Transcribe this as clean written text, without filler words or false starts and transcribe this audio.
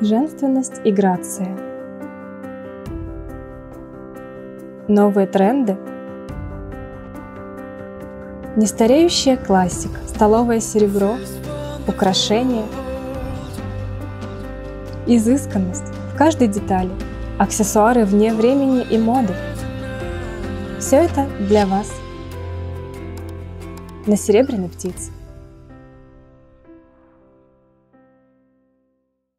женственность и грация. Новые тренды. Нестареющая классика, столовое серебро, украшения, изысканность в каждой детали, аксессуары вне времени и моды. Все это для вас на Серебряной Птице.